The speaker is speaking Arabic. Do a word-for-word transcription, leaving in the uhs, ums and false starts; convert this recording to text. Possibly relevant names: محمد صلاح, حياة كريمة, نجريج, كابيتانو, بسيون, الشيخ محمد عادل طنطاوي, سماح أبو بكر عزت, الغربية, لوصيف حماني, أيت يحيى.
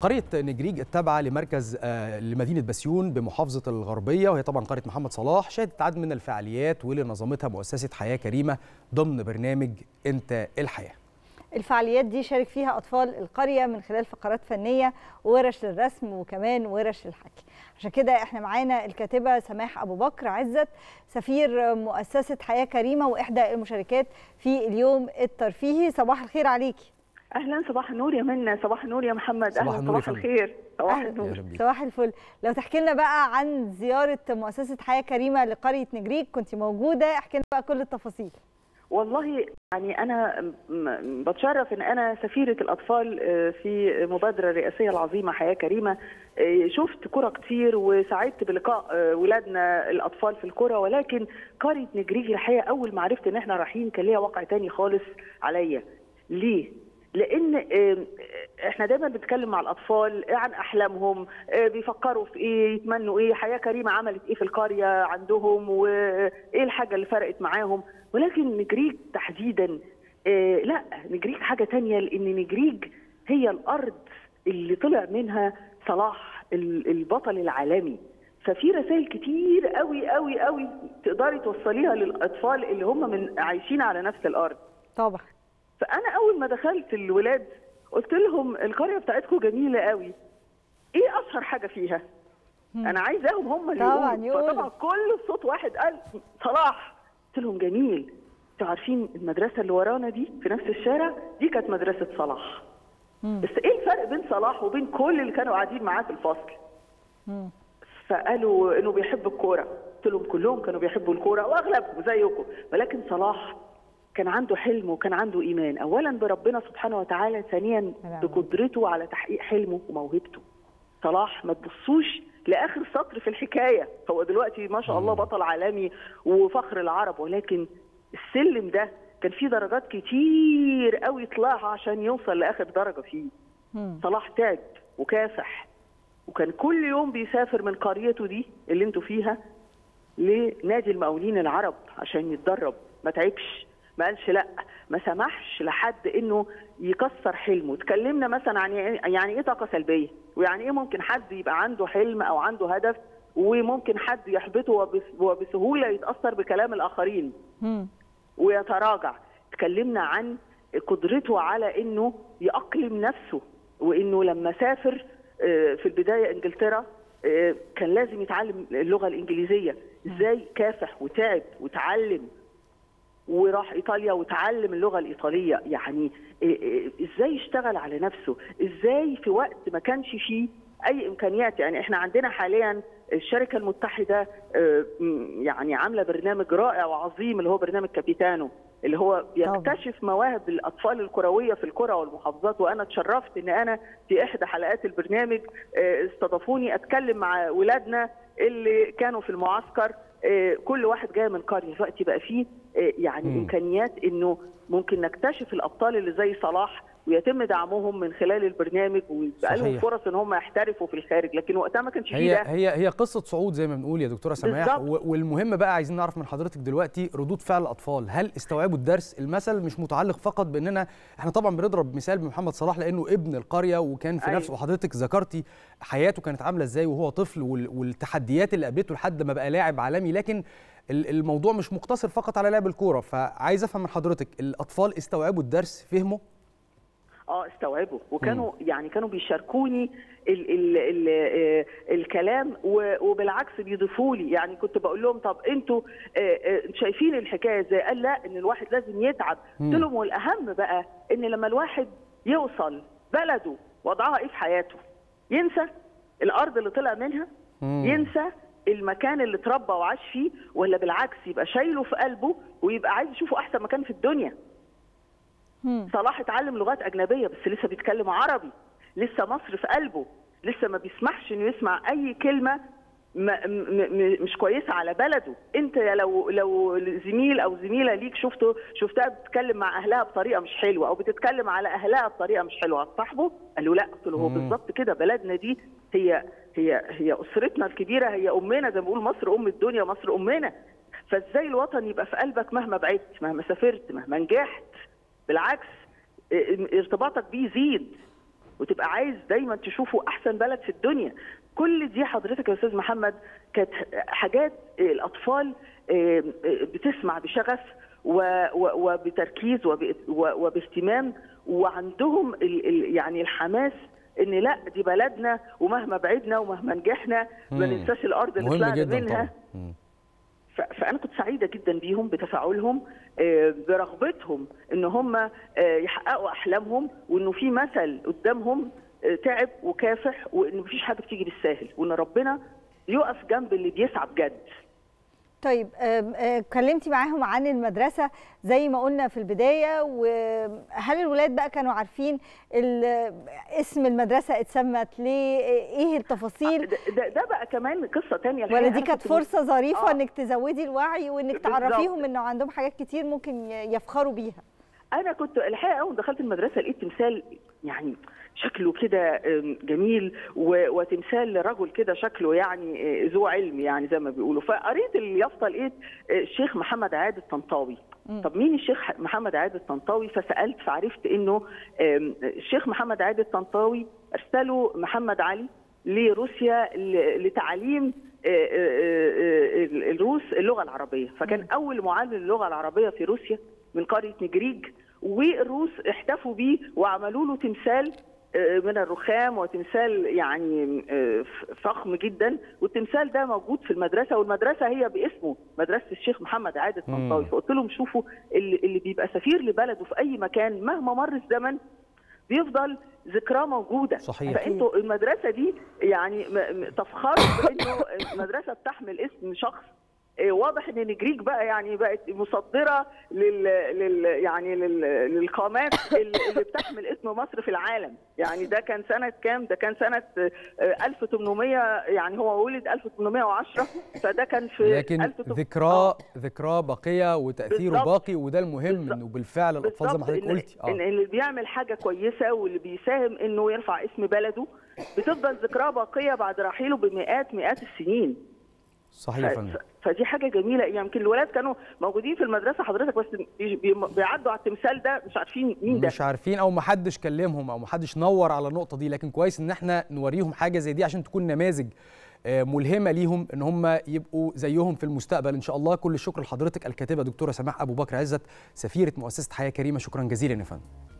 قرية نجريج التابعة لمركز لمدينة بسيون بمحافظة الغربية، وهي طبعا قرية محمد صلاح، شهدت عدد من الفعاليات واللي نظمتها مؤسسة حياة كريمة ضمن برنامج أنت الحياة. الفعاليات دي شارك فيها أطفال القرية من خلال فقرات فنية وورش للرسم وكمان ورش للحكي. عشان كده احنا معانا الكاتبة سماح أبو بكر عزت، سفير مؤسسة حياة كريمة وإحدى المشاركات في اليوم الترفيهي. صباح الخير عليكي. اهلا، صباح النور يا منى. صباح النور يا محمد. صباح اهلا، صباح الخير. صباح النور، صباح الفل. لو تحكي لنا بقى عن زياره مؤسسه حياه كريمه لقريه نجريج، كنت موجوده، احكي لنا بقى كل التفاصيل. والله يعني انا بتشرف ان انا سفيره الاطفال في مبادره رئاسيه العظيمه حياه كريمه. شفت كره كتير وسعدت بلقاء ولادنا الاطفال في الكره، ولكن قريه نجريج الحقيقه اول ما عرفت ان احنا رايحين كان ليها واقع تاني خالص عليا. ليه؟ لأن احنا دايما بنتكلم مع الأطفال عن أحلامهم، بيفكروا في إيه، يتمنوا إيه، حياة كريمة عملت إيه في القرية عندهم، وإيه الحاجة اللي فرقت معاهم. ولكن نجريج تحديدا لا، نجريج حاجة تانية، لأن نجريج هي الأرض اللي طلع منها صلاح البطل العالمي. ففي رسائل كتير قوي قوي قوي تقدري توصليها للأطفال اللي هم من عايشين على نفس الأرض. طبعا. فأنا أول ما دخلت الولاد قلت لهم القرية بتاعتكم جميلة قوي، إيه أشهر حاجة فيها؟ أنا عايزاهم هم اللي يقولوا. فطبعا كل صوت واحد قال صلاح. قلت لهم جميل، أنتوا عارفين المدرسة اللي ورانا دي في نفس الشارع دي كانت مدرسة صلاح. مم. بس إيه الفرق بين صلاح وبين كل اللي كانوا قاعدين معاه في الفصل؟ مم. فقالوا إنه بيحب الكورة. قلت لهم كلهم كانوا بيحبوا الكورة وأغلبهم زيكم، ولكن صلاح كان عنده حلم وكان عنده إيمان، أولاً بربنا سبحانه وتعالى، ثانياً بقدرته على تحقيق حلمه وموهبته. صلاح ما تبصوش لآخر سطر في الحكاية، هو دلوقتي ما شاء الله بطل عالمي وفخر العرب، ولكن السلم ده كان فيه درجات كتير قوي طلعها عشان يوصل لآخر درجة فيه. صلاح تعب وكافح، وكان كل يوم بيسافر من قريته دي اللي انتوا فيها لنادي المقاولين العرب عشان يتدرب، ما تعبش، ما قالش لا، ما سمحش لحد انه يكسر حلمه. اتكلمنا مثلا عن يعني ايه طاقه سلبيه، ويعني ايه ممكن حد يبقى عنده حلم او عنده هدف وممكن حد يحبطه وبسهوله يتاثر بكلام الاخرين ويتراجع. اتكلمنا عن قدرته على انه يأقلم نفسه، وانه لما سافر في البدايه انجلترا كان لازم يتعلم اللغه الانجليزيه، ازاي كافح وتعب وتعلم، وراح إيطاليا وتعلم اللغة الإيطالية. يعني إزاي يشتغل على نفسه، إزاي في وقت ما كانش فيه أي إمكانيات. يعني إحنا عندنا حاليا الشركة المتحدة يعني عاملة برنامج رائع وعظيم اللي هو برنامج كابيتانو، اللي هو يكتشف مواهب الأطفال الكروية في القرى والمحافظات. وأنا اتشرفت إن أنا في إحدى حلقات البرنامج استضافوني أتكلم مع ولادنا اللي كانوا في المعسكر، كل واحد جاي من قرية. دلوقتي بقى فيه يعني مم. إمكانيات إنه ممكن نكتشف الأبطال اللي زي صلاح ويتم دعمهم من خلال البرنامج، ويبقى لهم فرص إن هم يحترفوا في الخارج، لكن وقتها ما كانش فيه ده. هي هي قصة صعود زي ما بنقول يا دكتورة سماح، والمهم بقى عايزين نعرف من حضرتك دلوقتي ردود فعل الأطفال، هل استوعبوا الدرس؟ المثل مش متعلق فقط بإننا إحنا طبعا بنضرب مثال بمحمد صلاح لأنه ابن القرية وكان في أيوه. نفسه، وحضرتك ذكرتي حياته كانت عاملة إزاي وهو طفل والتحديات اللي قابلته لحد ما بقى لاعب عالمي، لكن الموضوع مش مقتصر فقط على لعب الكوره. فعايز افهم من حضرتك الاطفال استوعبوا الدرس، فهموا؟ اه استوعبوا، وكانوا مم. يعني كانوا بيشاركوني ال ال ال الكلام، وبالعكس بيضيفوا لي. يعني كنت بقول لهم طب انتوا شايفين الحكايه ازاي؟ قال لا، ان الواحد لازم يتعب. قلت لهم والاهم بقى ان لما الواحد يوصل بلده وضعها ايه في حياته، ينسى الارض اللي طلع منها، مم. ينسى المكان اللي اتربى وعاش فيه، ولا بالعكس يبقى شايله في قلبه ويبقى عايز يشوفه احسن مكان في الدنيا. مم. صلاح اتعلم لغات اجنبيه بس لسه بيتكلم عربي، لسه مصر في قلبه، لسه ما بيسمحش انه يسمع اي كلمه مش كويسه على بلده. انت لو لو زميل او زميله ليك شفته شفتها بتتكلم مع اهلها بطريقه مش حلوه، او بتتكلم على اهلها بطريقه مش حلوه، هتصاحبه؟ قال له لا. قلت له هو بالظبط كده، بلدنا دي هي هي هي اسرتنا الكبيره، هي امنا، زي ما بقول مصر ام الدنيا، مصر امنا. فازاي الوطن يبقى في قلبك مهما بعدت، مهما سافرت، مهما نجحت؟ بالعكس ارتباطك بيه يزيد. وتبقى عايز دايما تشوفه احسن بلد في الدنيا. كل دي حضرتك يا استاذ محمد كانت حاجات الاطفال بتسمع بشغف وبتركيز وباهتمام، وعندهم يعني الحماس ان لا دي بلدنا، ومهما بعدنا ومهما نجحنا ما ننساش الارض اللي طلعنا منها. فانا كنت سعيده جدا بيهم، بتفاعلهم، برغبتهم ان هم يحققوا احلامهم، وانه في مثل قدامهم تعب وكافح، وان مفيش حاجه بتيجي بالساهل، وان ربنا يقف جنب اللي بيسعى بجد. طيب اتكلمتي معاهم عن المدرسه زي ما قلنا في البدايه، وهل الولاد بقى كانوا عارفين اسم المدرسه اتسمت ليه؟ ايه التفاصيل؟ ده, ده بقى كمان قصه ثانيه، ولا دي كانت فرصه ظريفه آه. انك تزودي الوعي وانك تعرفيهم انه عندهم حاجات كتير ممكن يفخروا بيها؟ انا كنت الحقيقه اول ما دخلت المدرسه لقيت تمثال يعني شكله كده جميل، وتمثال لرجل كده شكله يعني ذو علم يعني زي ما بيقولوا. فقريت اليافطه لقيت الشيخ محمد عادل طنطاوي. طب مين الشيخ محمد عادل طنطاوي؟ فسالت فعرفت انه الشيخ محمد عادل طنطاوي ارسله محمد علي لروسيا لتعليم الروس اللغه العربيه، فكان اول معلم للغه العربيه في روسيا من قريه نجريج، والروس احتفوا بيه وعملوا له تمثال من الرخام، وتمثال يعني فخم جدا، والتمثال ده موجود في المدرسه، والمدرسه هي باسمه مدرسه الشيخ محمد عادل طنطاوي. فقلت لهم شوفوا اللي بيبقى سفير لبلده في اي مكان مهما مر الزمن بيفضل ذكراه موجوده. صحيح. فانتوا المدرسه دي يعني تفخروا بانه المدرسه بتحمل اسم شخص. واضح ان نجريج بقى يعني بقت مصدره لل, لل... يعني لل... للقامات اللي بتحمل اسم مصر في العالم. يعني ده كان سنه كام؟ ده كان سنه ألف وثمانمائة، يعني هو ولد ألف وثمانمائة وعشرة، فده كان في لكن ذكراه ذكراه باقيه وتاثيره باقي، وده المهم، انه بالفعل الاطفال زي ما حضرتك قلتي اه اللي بيعمل حاجه كويسه واللي بيساهم انه يرفع اسم بلده بتفضل ذكراه باقيه بعد رحيله بمئات مئات السنين. صحيح. فدي حاجه جميله. يمكن الولاد كانوا موجودين في المدرسه حضرتك، بس بيعدوا على التمثال ده مش عارفين مين ده، مش عارفين، او ما حدش كلمهم، او ما حدش نور على النقطه دي. لكن كويس ان احنا نوريهم حاجه زي دي عشان تكون نماذج ملهمه ليهم ان هم يبقوا زيهم في المستقبل ان شاء الله. كل الشكر لحضرتك الكاتبه دكتوره سماح ابو بكر عزت، سفيره مؤسسه حياه كريمه. شكرا جزيلا يا فندم.